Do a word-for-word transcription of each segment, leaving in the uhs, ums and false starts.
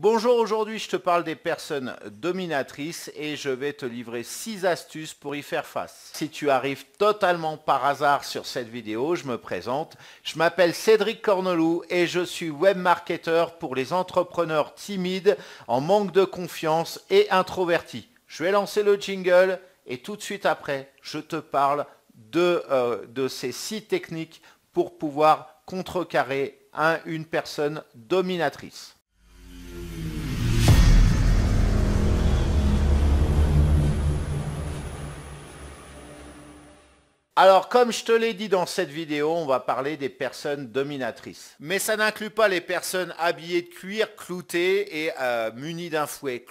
Bonjour, aujourd'hui je te parle des personnes dominatrices et je vais te livrer six astuces pour y faire face. Si tu arrives totalement par hasard sur cette vidéo, je me présente. Je m'appelle Cédric Corneloup et je suis webmarketeur pour les entrepreneurs timides, en manque de confiance et introvertis. Je vais lancer le jingle et tout de suite après, je te parle de, euh, de ces six techniques pour pouvoir contrecarrer un, une personne dominatrice. Alors, comme je te l'ai dit dans cette vidéo, on va parler des personnes dominatrices. Mais ça n'inclut pas les personnes habillées de cuir, cloutées et euh, munies d'un fouet.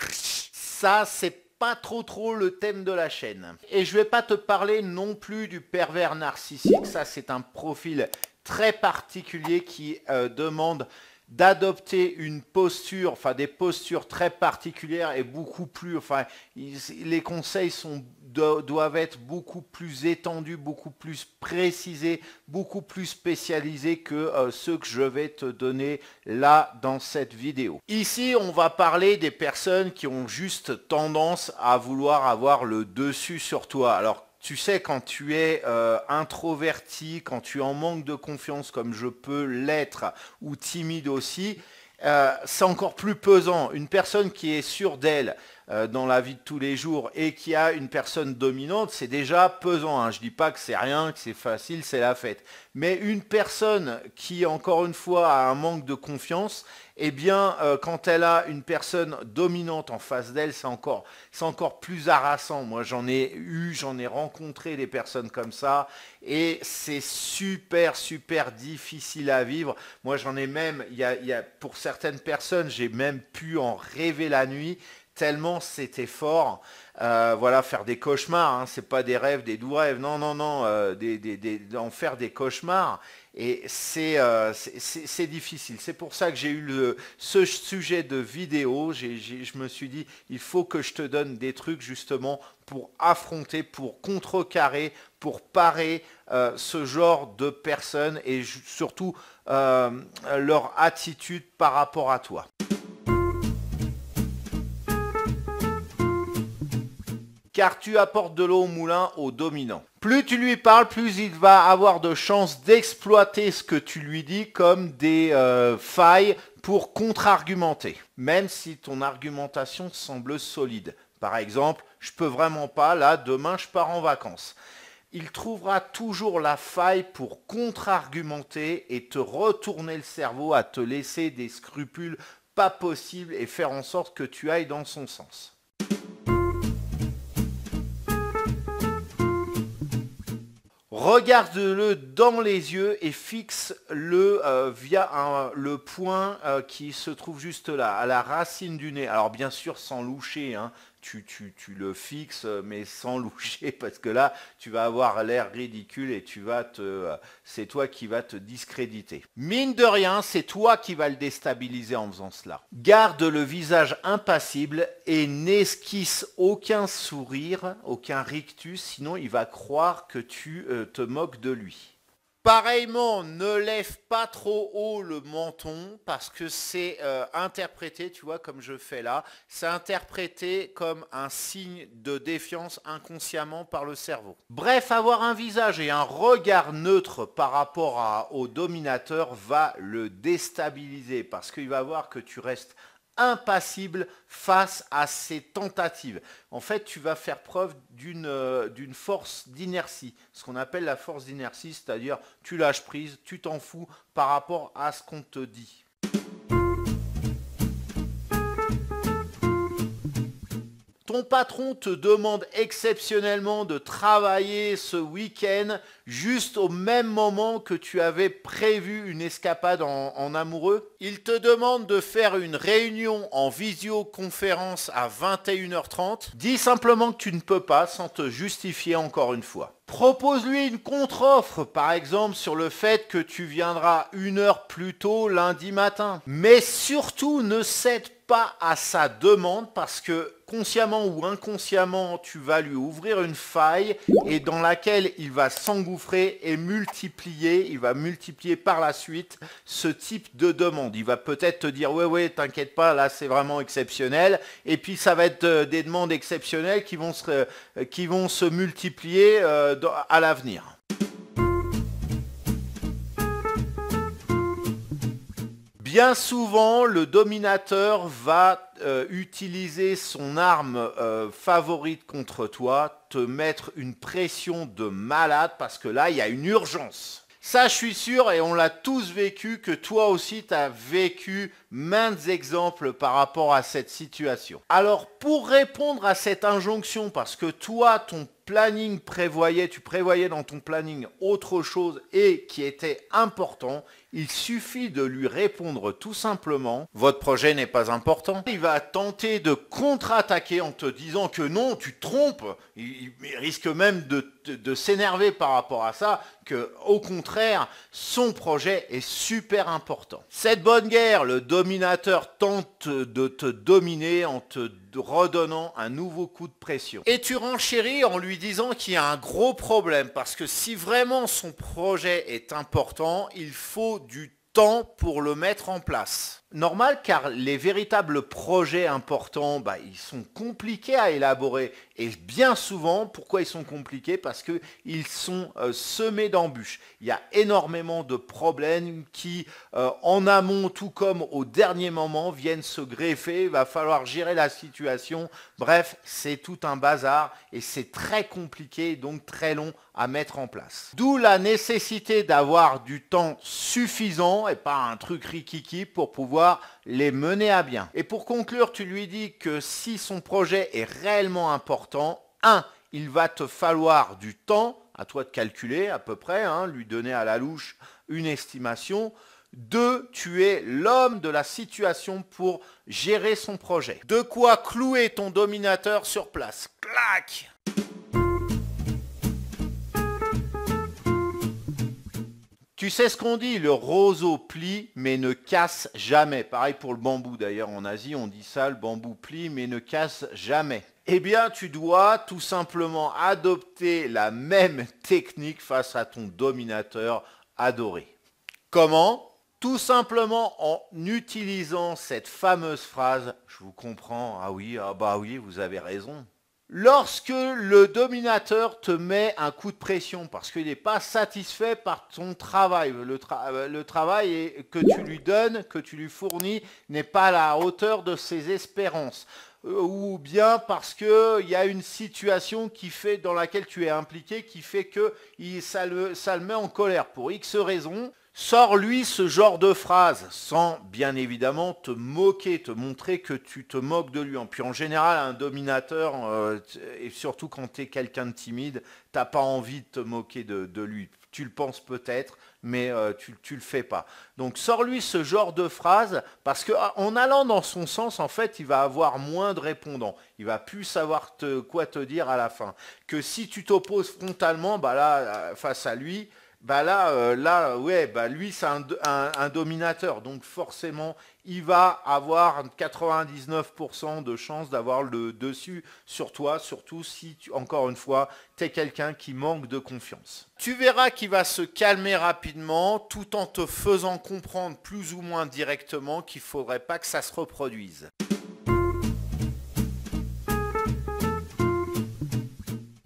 Ça, c'est pas trop trop le thème de la chaîne. Et je vais pas te parler non plus du pervers narcissique. Ça, c'est un profil très particulier qui euh, demande d'adopter une posture, enfin des postures très particulières et beaucoup plus, enfin ils, les conseils sont, do, doivent être beaucoup plus étendus, beaucoup plus précisés, beaucoup plus spécialisés que euh, ceux que je vais te donner là dans cette vidéo. Ici on va parler des personnes qui ont juste tendance à vouloir avoir le dessus sur toi. Alors tu sais, quand tu es euh, introverti, quand tu es en manque de confiance comme je peux l'être, ou timide aussi, euh, c'est encore plus pesant. Une personne qui est sûre d'elle euh, dans la vie de tous les jours et qui a une personne dominante, c'est déjà pesant, hein. Je ne dis pas que c'est rien, que c'est facile, c'est la fête. Mais une personne qui, encore une fois, a un manque de confiance, eh bien, euh, quand elle a une personne dominante en face d'elle, c'est encore, c'est encore plus harassant. Moi, j'en ai eu, j'en ai rencontré des personnes comme ça et c'est super, super difficile à vivre. Moi, j'en ai même, y a, y a, pour certaines personnes, j'ai même pu en rêver la nuit tellement c'était fort. Euh, voilà, faire des cauchemars, hein, c'est pas des rêves, des doux rêves, non, non, non, euh, des, des, des, en faire des cauchemars. Et c'est euh, difficile. C'est pour ça que j'ai eu le, ce sujet de vidéo. J'ai, j'ai, je me suis dit, il faut que je te donne des trucs justement pour affronter, pour contrecarrer, pour parer euh, ce genre de personnes et surtout euh, leur attitude par rapport à toi. Car tu apportes de l'eau au moulin au dominant. Plus tu lui parles, plus il va avoir de chances d'exploiter ce que tu lui dis comme des euh, failles pour contre-argumenter, même si ton argumentation semble solide. Par exemple, je peux vraiment pas, là, demain je pars en vacances. Il trouvera toujours la faille pour contre-argumenter et te retourner le cerveau à te laisser des scrupules pas possibles et faire en sorte que tu ailles dans son sens. Regarde-le dans les yeux et fixe-le euh, via un, le point euh, qui se trouve juste là, à la racine du nez. Alors bien sûr, sans loucher, hein, tu, tu, tu le fixes, mais sans loucher, parce que là, tu vas avoir l'air ridicule et tu vas te, euh, c'est toi qui vas te discréditer. Mine de rien, c'est toi qui vas le déstabiliser en faisant cela. Garde le visage impassible et n'esquisse aucun sourire, aucun rictus, sinon il va croire que tu euh, te moques de lui. Pareillement, ne lève pas trop haut le menton parce que c'est euh, interprété, tu vois, comme je fais là, c'est interprété comme un signe de défiance inconsciemment par le cerveau. Bref, avoir un visage et un regard neutre par rapport à, au dominateur va le déstabiliser parce qu'il va voir que tu restes impassible face à ces tentatives. En fait, tu vas faire preuve d'une euh, d'une force d'inertie, ce qu'on appelle la force d'inertie, c'est-à-dire tu lâches prise, tu t'en fous par rapport à ce qu'on te dit. Ton patron te demande exceptionnellement de travailler ce week-end juste au même moment que tu avais prévu une escapade en, en amoureux. Il te demande de faire une réunion en visioconférence à vingt et une heures trente. Dis simplement que tu ne peux pas sans te justifier encore une fois. Propose-lui une contre-offre, par exemple sur le fait que tu viendras une heure plus tôt lundi matin. Mais surtout ne cède pas pas à sa demande parce que consciemment ou inconsciemment, tu vas lui ouvrir une faille et dans laquelle il va s'engouffrer et multiplier, il va multiplier par la suite ce type de demande. Il va peut-être te dire « ouais, ouais, t'inquiète pas, là c'est vraiment exceptionnel » et puis ça va être des demandes exceptionnelles qui vont se, qui vont se multiplier à l'avenir. Bien souvent, le dominateur va euh, utiliser son arme euh, favorite contre toi, te mettre une pression de malade parce que là, il y a une urgence. Ça, je suis sûr, et on l'a tous vécu, que toi aussi, tu as vécu maintes exemples par rapport à cette situation. Alors, pour répondre à cette injonction, parce que toi, ton planning prévoyait, tu prévoyais dans ton planning autre chose et qui était important, il suffit de lui répondre tout simplement « votre projet n'est pas important ». Il va tenter de contre-attaquer en te disant que non, tu te trompes. Il risque même de, de, de s'énerver par rapport à ça, que au contraire, son projet est super important. Cette bonne guerre, le dominateur tente de te dominer en te redonnant un nouveau coup de pression. Et tu renchéris en lui disant qu'il y a un gros problème, parce que si vraiment son projet est important, il faut du temps pour le mettre en place. Normal, car les véritables projets importants, bah, ils sont compliqués à élaborer. Et bien souvent, pourquoi ils sont compliqués? Parce qu'ils sont euh, semés d'embûches. Il y a énormément de problèmes qui, euh, en amont, tout comme au dernier moment, viennent se greffer. Il va falloir gérer la situation. Bref, c'est tout un bazar et c'est très compliqué, donc très long à mettre en place. D'où la nécessité d'avoir du temps suffisant et pas un truc rikiki pour pouvoir les mener à bien. Et pour conclure, tu lui dis que si son projet est réellement important, un, il va te falloir du temps, à toi de calculer à peu près, hein, lui donner à la louche une estimation. deux, tu es l'homme de la situation pour gérer son projet. De quoi clouer ton dominateur sur place. Clac! Tu sais ce qu'on dit, le roseau plie mais ne casse jamais. Pareil pour le bambou d'ailleurs, en Asie on dit ça, le bambou plie mais ne casse jamais. Eh bien tu dois tout simplement adopter la même technique face à ton dominateur adoré. Comment? Tout simplement en utilisant cette fameuse phrase « je vous comprends, ah oui, ah bah oui, vous avez raison ». Lorsque le dominateur te met un coup de pression parce qu'il n'est pas satisfait par ton travail, le, tra le travail que tu lui donnes, que tu lui fournis, n'est pas à la hauteur de ses espérances, ou bien parce qu'il y a une situation qui fait, dans laquelle tu es impliqué, qui fait que il, ça, le, ça le met en colère pour X raisons. Sors-lui ce genre de phrase, sans bien évidemment te moquer, te montrer que tu te moques de lui. Puis en général, un dominateur, euh, et surtout quand tu es quelqu'un de timide, t'as pas envie de te moquer de, de lui. Tu le penses peut-être, mais euh, tu ne le fais pas. Donc sors-lui ce genre de phrase, parce qu'en allant dans son sens, en fait, il va avoir moins de répondants. Il va plus savoir te, quoi te dire à la fin. Que si tu t'opposes frontalement, bah là, face à lui... Bah là, euh, là, ouais, bah lui c'est un, un, un dominateur, donc forcément il va avoir quatre-vingt-dix-neuf pour cent de chance d'avoir le dessus sur toi, surtout si, tu, encore une fois, tu es quelqu'un qui manque de confiance. Tu verras qu'il va se calmer rapidement tout en te faisant comprendre plus ou moins directement qu'il ne faudrait pas que ça se reproduise.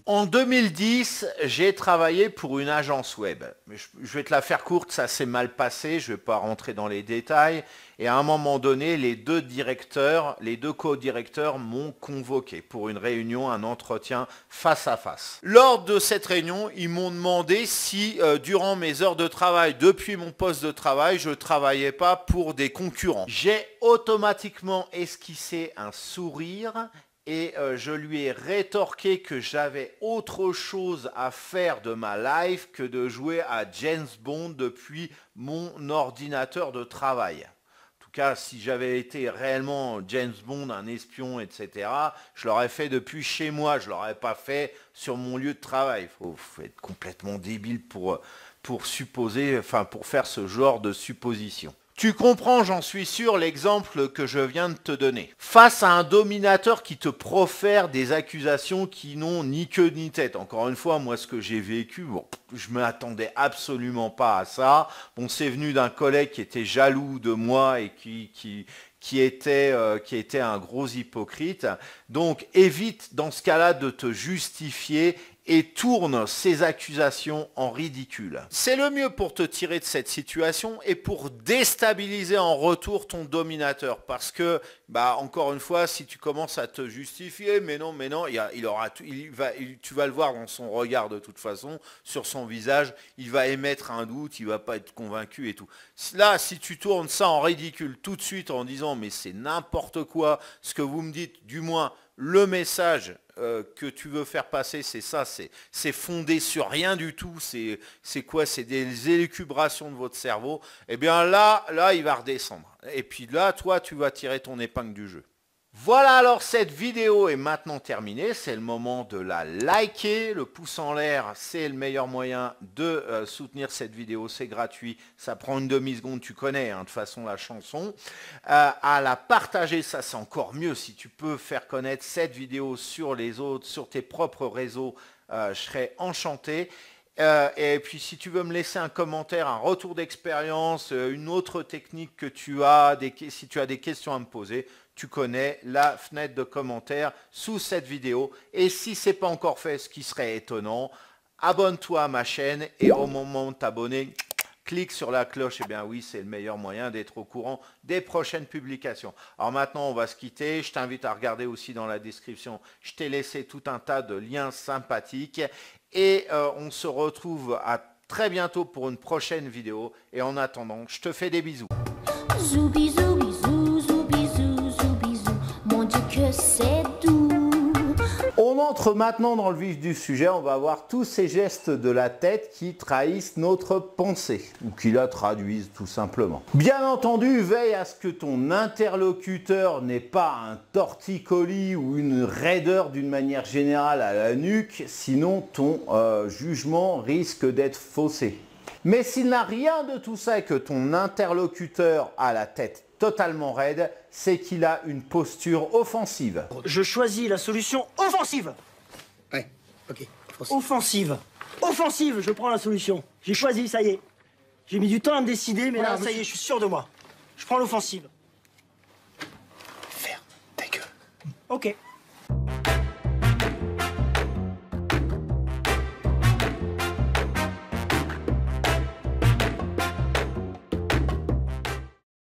En deux mille dix, j'ai travaillé pour une agence web. Je vais te la faire courte, ça s'est mal passé, je ne vais pas rentrer dans les détails. Et à un moment donné, les deux directeurs, les deux co-directeurs m'ont convoqué pour une réunion, un entretien face à face. Lors de cette réunion, ils m'ont demandé si, euh, durant mes heures de travail, depuis mon poste de travail, je ne travaillais pas pour des concurrents. J'ai automatiquement esquissé un sourire. Et euh, je lui ai rétorqué que j'avais autre chose à faire de ma life que de jouer à James Bond depuis mon ordinateur de travail. En tout cas, si j'avais été réellement James Bond, un espion, et cetera, je l'aurais fait depuis chez moi, je ne l'aurais pas fait sur mon lieu de travail. Faut être complètement débile pour, pour supposer, enfin pour faire ce genre de supposition. Tu comprends, j'en suis sûr, l'exemple que je viens de te donner. Face à un dominateur qui te profère des accusations qui n'ont ni queue ni tête. Encore une fois, moi, ce que j'ai vécu, bon, je ne m'attendais absolument pas à ça. Bon, c'est venu d'un collègue qui était jaloux de moi et qui... qui Qui était, euh, qui était un gros hypocrite. Donc évite dans ce cas-là de te justifier et tourne ces accusations en ridicule. C'est le mieux pour te tirer de cette situation et pour déstabiliser en retour ton dominateur. Parce que, bah, encore une fois, si tu commences à te justifier, mais non, mais non, il, a, il aura, il va, il, tu vas le voir dans son regard de toute façon, sur son visage, il va émettre un doute, il ne va pas être convaincu et tout. Là, si tu tournes ça en ridicule tout de suite en disant, mais c'est n'importe quoi, ce que vous me dites, du moins, le message euh, que tu veux faire passer, c'est ça, c'est fondé sur rien du tout, c'est quoi, c'est des élucubrations de votre cerveau, et bien là, là, il va redescendre. Et puis là, toi, tu vas tirer ton épingle du jeu. Voilà, alors cette vidéo est maintenant terminée, c'est le moment de la liker, le pouce en l'air c'est le meilleur moyen de euh, soutenir cette vidéo, c'est gratuit, ça prend une demi-seconde, tu connais hein, de toute façon la chanson, euh, à la partager, ça c'est encore mieux si tu peux faire connaître cette vidéo sur les autres, sur tes propres réseaux, euh, je serais enchanté. Euh, et puis si tu veux me laisser un commentaire, un retour d'expérience, euh, une autre technique que tu as, des, si tu as des questions à me poser, tu connais la fenêtre de commentaires sous cette vidéo. Et si ce n'est pas encore fait, ce qui serait étonnant, abonne-toi à ma chaîne et au moment de t'abonner, clique sur la cloche. Et bien oui, c'est le meilleur moyen d'être au courant des prochaines publications. Alors maintenant, on va se quitter. Je t'invite à regarder aussi dans la description. Je t'ai laissé tout un tas de liens sympathiques. Et euh, on se retrouve à très bientôt pour une prochaine vidéo. Et en attendant, je te fais des bisous. Zou, bisous, bisous, zou, bisous, zou, bisous. Mon Dieu que c'est doux. On entre maintenant dans le vif du sujet. On va voir tous ces gestes de la tête qui trahissent notre pensée. Ou qui la traduisent tout simplement. Bien entendu, veille à ce que ton interlocuteur n'ait pas un torticolis ou une raideur d'une manière générale à la nuque. Sinon, ton euh, jugement risque d'être faussé. Mais s'il n'a rien de tout ça et que ton interlocuteur a la tête totalement raide, c'est qu'il a une posture offensive. Je choisis la solution offensive. Ouais, ok. Offensive. Offensive, offensive, je prends la solution. J'ai choisi, ça y est. J'ai mis du temps à me décider, mais voilà, là, ça y est, je suis sûr de moi. Je prends l'offensive. Ferme ta gueule. Ok.